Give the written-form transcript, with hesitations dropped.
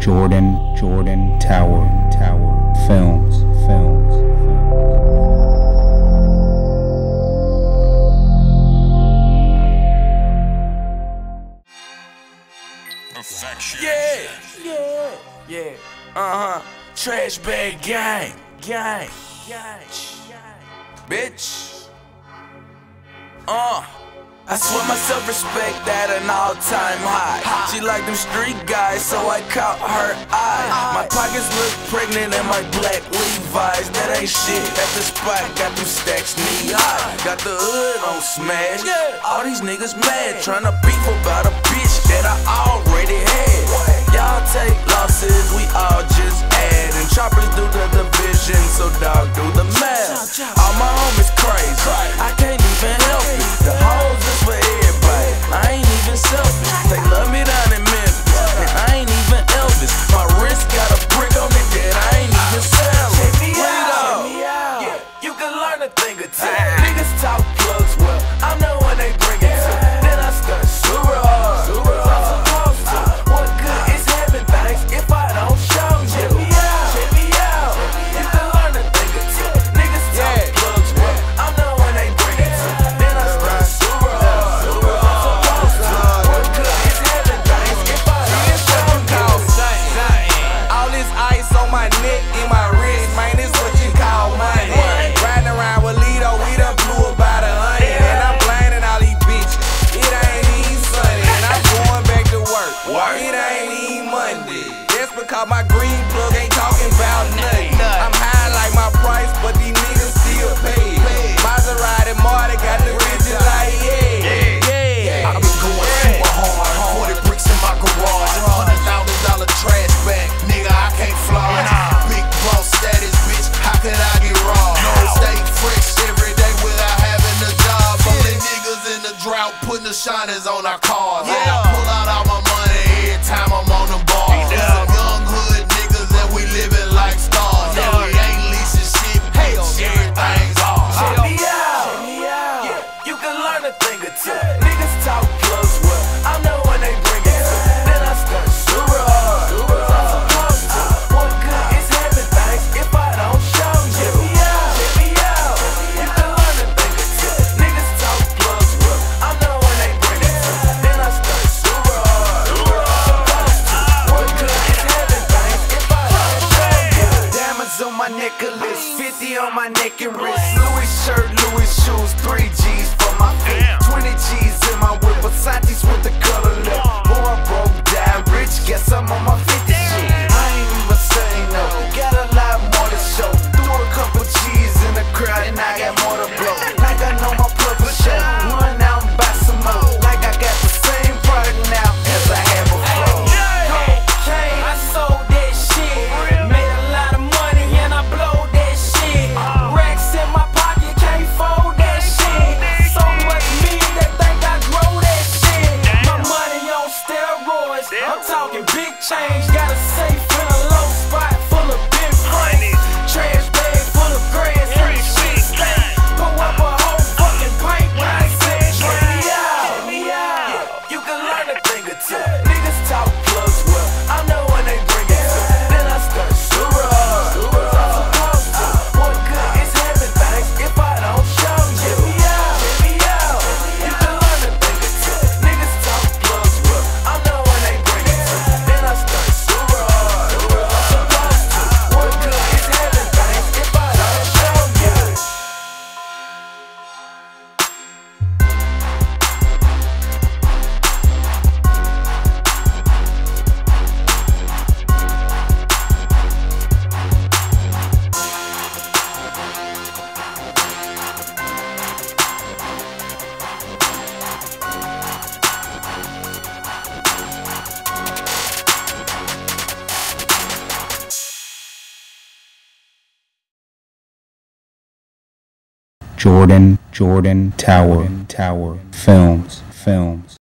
Jordan Tower Films. Perfection. Yeah. Trash Bag Gang. Bitch. I swear my self-respect at an all-time high. She like them street guys, so I caught her eye. My pockets look pregnant in my black Levi's. That ain't shit, at the spot got them stacks knee-high. Got the hood on smash, all these niggas mad. Tryna beef about a bitch that I already had. Y'all take losses, we all just add. And choppers do the division, so dog do the math. All my homies crazy, I can't even help it. The hoes is for everybody, I ain't even selfish. They love me down in Memphis, and I ain't even Elvis. My wrist got a brick on it that I ain't even selling. Check me out. Yeah, you can learn a thing or two. Niggas talk plugs, well, I'm the one they bring it to. Then I start super hard, I'm supposed to. What good is having things if I don't show you? Check me out. You can learn a thing or two. Niggas talk plugs, well, I'm the one they bring it to. Then I start super hard, I'm supposed to. What good is having things if I don't show you? All this ice on my neck and my wrist, man, it's what you call money. Riding around with Lido, we done blew about 100. And I'm blinding all these bitches, it ain't even Sunday. And I'm going back to work, it ain't even Monday. That's because my green plug ain't talking about nothing. I'm high like my price, but these niggas still pay. Maserati Marty got the riches like, yeah. I've been going super hard, 40 bricks in my garage, $100,000 trash bag, nigga, I can't fly. Big boss status, bitch, how could I get raw? Stay fresh every day without having a job. Only niggas in the drought putting the shiners on our cars. And I pull out all my money every time I'm on the bars. Some young hood niggas that we living like stars. And we ain't leasing shit, bitch, everything's ours. Check me out. Yeah, you can learn a thing or two. Niggas talk plugs, well, I'm the one they bring it to. Then I start super hard, I'm supposed to. What good is having things if I don't show you? Check me out. You can learn a thing or two. Niggas talk plugs, well, I'm the one they bring it to. Then I start super hard, I'm supposed to. What good is having things if I don't show you? Diamonds on my necklace, 50 on my neck and wrist. Louis shirt, Louis shoes, 3 G's for my feet. 20 G's in my whip, Versace's with the color lip. Boy, I broke down rich, guess I'm on my 50 shit. I ain't even saying no, got a lot more to show. Threw a couple G's in the crowd and I got more to blow. Like I know my plug for show, run out and buy some more. Like I got the same product now as I had before. I sold that shit, made a lot of money and I blow that shit. Racks in my pocket, can't fold that shit. So much me, they think I grow that shit. My money on steroids, I'm talking big change. Got a safe in a low spot full of big money. Trash bag full of grass, and shit stink. Pull up a whole fucking paint when I said, check me out. Yeah, you can learn a thing or two. Niggas talk plugs, well, I'm the one they bring it to. Then I start super hard, I'm supposed to. What good is having things if I don't show you? Check me out. You can learn a thing or two. Niggas talk plugs, well, I'm the one they bring it to. Then I start super hard, I'm supposed to. What good is having things if I don't show you? Jordan Tower Films.